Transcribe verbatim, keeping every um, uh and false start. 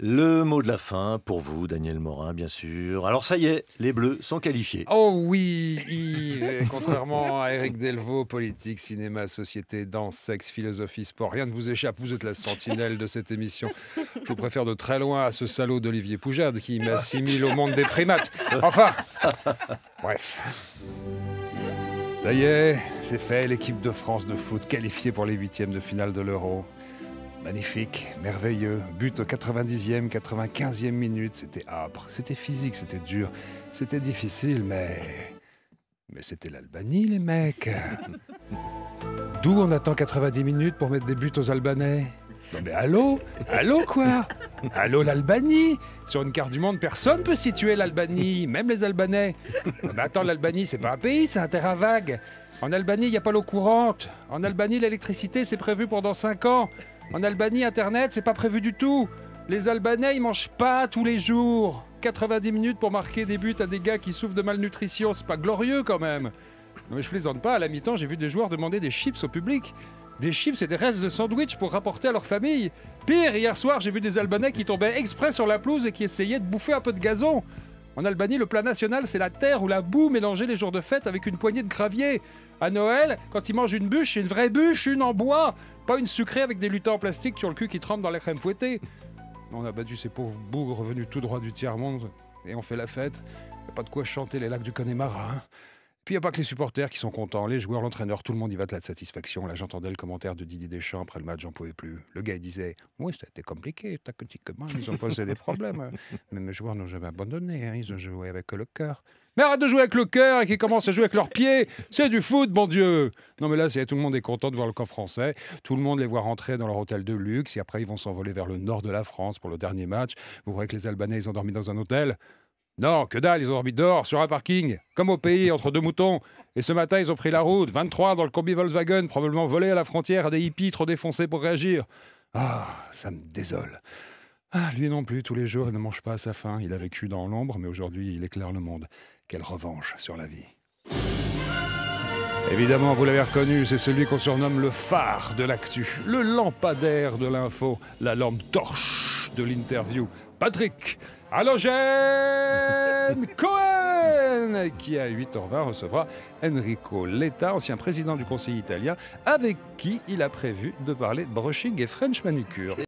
Le mot de la fin pour vous, Daniel Morin, bien sûr. Alors ça y est, les Bleus sont qualifiés. Oh oui, Yves, contrairement à Eric Delvaux, politique, cinéma, société, danse, sexe, philosophie, sport, rien ne vous échappe, vous êtes la sentinelle de cette émission. Je vous préfère de très loin à ce salaud d'Olivier Poujade qui m'assimile au monde des primates. Enfin, bref. Ça y est, c'est fait, l'équipe de France de foot qualifiée pour les huitièmes de finale de l'Euro. Magnifique, merveilleux, but au quatre-vingt-dixième, quatre-vingt-quinzième minute, c'était âpre, c'était physique, c'était dur, c'était difficile, mais... Mais c'était l'Albanie, les mecs. D'où on attend quatre-vingt-dix minutes pour mettre des buts aux Albanais? Non mais allô? Allô quoi? Allô l'Albanie? Sur une carte du monde, personne peut situer l'Albanie, même les Albanais. Non mais attends, l'Albanie, c'est pas un pays, c'est un terrain vague. En Albanie, il n'y a pas l'eau courante. En Albanie, l'électricité, c'est prévu pour dans cinq ans. En Albanie, Internet, c'est pas prévu du tout. Les Albanais, ils mangent pas tous les jours. quatre-vingt-dix minutes pour marquer des buts à des gars qui souffrent de malnutrition, c'est pas glorieux quand même. Non mais je plaisante pas, à la mi-temps, j'ai vu des joueurs demander des chips au public. Des chips et des restes de sandwich pour rapporter à leur famille. Pire, hier soir, j'ai vu des Albanais qui tombaient exprès sur la pelouse et qui essayaient de bouffer un peu de gazon. En Albanie, le plat national, c'est la terre ou la boue mélangée les jours de fête avec une poignée de gravier. À Noël, quand ils mangent une bûche, c'est une vraie bûche, une en bois, pas une sucrée avec des lutins en plastique sur le cul qui trempe dans la crème fouettée. On a battu ces pauvres bougres revenus tout droit du tiers-monde et on fait la fête. Y a pas de quoi chanter les lacs du Connemara, hein. Puis il n'y a pas que les supporters qui sont contents, les joueurs, l'entraîneur, tout le monde y va de la satisfaction. Là, j'entendais le commentaire de Didier Deschamps après le match, j'en pouvais plus. Le gars, il disait « Oui, ça a été compliqué, tactiquement, ils ont posé des problèmes. Mais mes joueurs n'ont jamais abandonné, hein. Ils ont joué avec le cœur. » Mais arrête de jouer avec le cœur et qu'ils commencent à jouer avec leurs pieds. C'est du foot, bon Dieu. Non mais là, tout le monde est content de voir le camp français. Tout le monde les voit rentrer dans leur hôtel de luxe et après, ils vont s'envoler vers le nord de la France pour le dernier match. Vous croyez que les Albanais, ils ont dormi dans un hôtel ? Non, que dalle, ils ont dormi dehors, sur un parking, comme au pays, entre deux moutons. Et ce matin, ils ont pris la route, vingt-trois dans le combi Volkswagen, probablement volé à la frontière à des hippies trop défoncés pour réagir. Ah, ça me désole. Ah, lui non plus, tous les jours, il ne mange pas à sa faim. Il a vécu dans l'ombre, mais aujourd'hui, il éclaire le monde. Quelle revanche sur la vie. Évidemment, vous l'avez reconnu, c'est celui qu'on surnomme le phare de l'actu, le lampadaire de l'info, la lampe torche de l'interview. Patrick Allogène Cohen, qui à huit heures vingt recevra Enrico Letta, ancien président du Conseil italien, avec qui il a prévu de parler brushing et French manicure.